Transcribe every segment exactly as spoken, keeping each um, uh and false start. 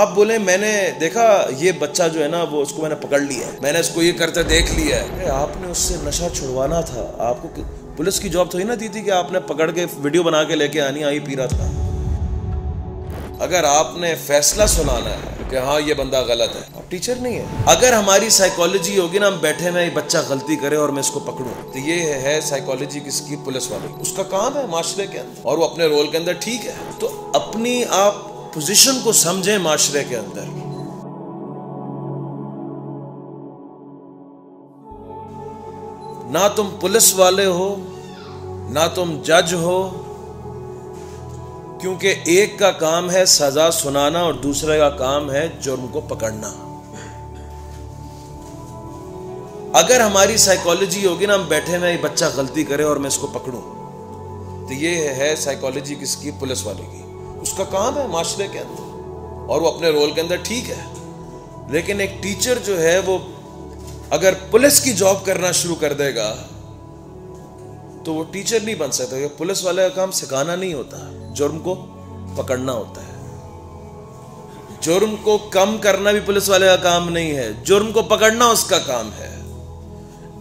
आप बोले मैंने देखा ये बच्चा जो है ना वो उसको मैंने पकड़ लिया है, मैंने उसको ये करते देख लिया है। अरे आपने उससे नशा छुड़वाना था, आपको कि... पुलिस की जॉब थोड़ी ना दी थी कि आपने पकड़ के वीडियो बना के लेके आनी, आई पी रहा था। अगर आपने फैसला सुनाना है कि हाँ ये बंदा गलत है, आप टीचर नहीं है। अगर हमारी साइकोलॉजी होगी ना, हम बैठे में ये बच्चा गलती करे और मैं इसको पकड़ूँ, तो ये है साइकोलॉजी किसकी, पुलिस वाली, उसका काम है माशरे के अंदर और वो अपने रोल के अंदर ठीक है। तो अपनी आप पोजीशन को समझें माशरे के अंदर। ना तुम पुलिस वाले हो ना तुम जज हो, क्योंकि एक का काम है सजा सुनाना और दूसरे का काम है जुर्म को पकड़ना। अगर हमारी साइकोलॉजी होगी ना, हम बैठे में ये बच्चा गलती करे और मैं इसको पकड़ूं, तो ये है साइकोलॉजी किसकी, पुलिस वाले की, उसका काम है माशरे के अंदर और वो अपने रोल के अंदर ठीक है। लेकिन एक टीचर जो है वो अगर पुलिस की जॉब करना शुरू कर देगा तो वो टीचर नहीं बन सकता, क्योंकि पुलिस वाले का काम सिखाना नहीं होता, जुर्म को पकड़ना होता है। जुर्म को कम करना भी पुलिस वाले का काम नहीं है, जुर्म को पकड़ना उसका काम है।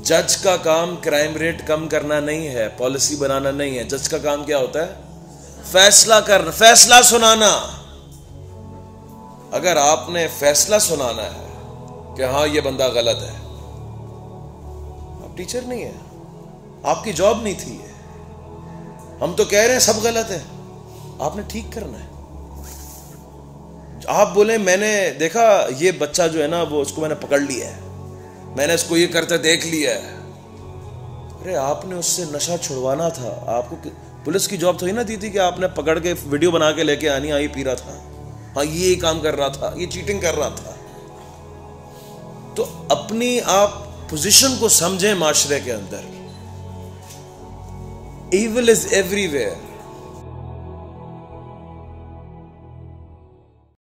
जज का काम क्राइम रेट कम करना नहीं है, पॉलिसी बनाना नहीं है। जज का काम क्या होता है, फैसला करना, फैसला सुनाना। अगर आपने फैसला सुनाना है कि हाँ ये बंदा गलत है, आप टीचर नहीं है, आपकी जॉब नहीं थी। हम तो कह रहे हैं सब गलत है, आपने ठीक करना है। आप बोले मैंने देखा ये बच्चा जो है ना वो उसको मैंने पकड़ लिया है, मैंने उसको ये करते देख लिया है। अरे आपने उससे नशा छुड़वाना था, आपको कि... पुलिस की जॉब थोड़ी ना दी थी कि आपने पकड़ के वीडियो बना के लेके आनी, आई पी रहा था, हाँ ये काम कर रहा था, ये चीटिंग कर रहा था। तो अपनी आप पोजीशन को समझें माशरे के अंदर। Evil is everywhere.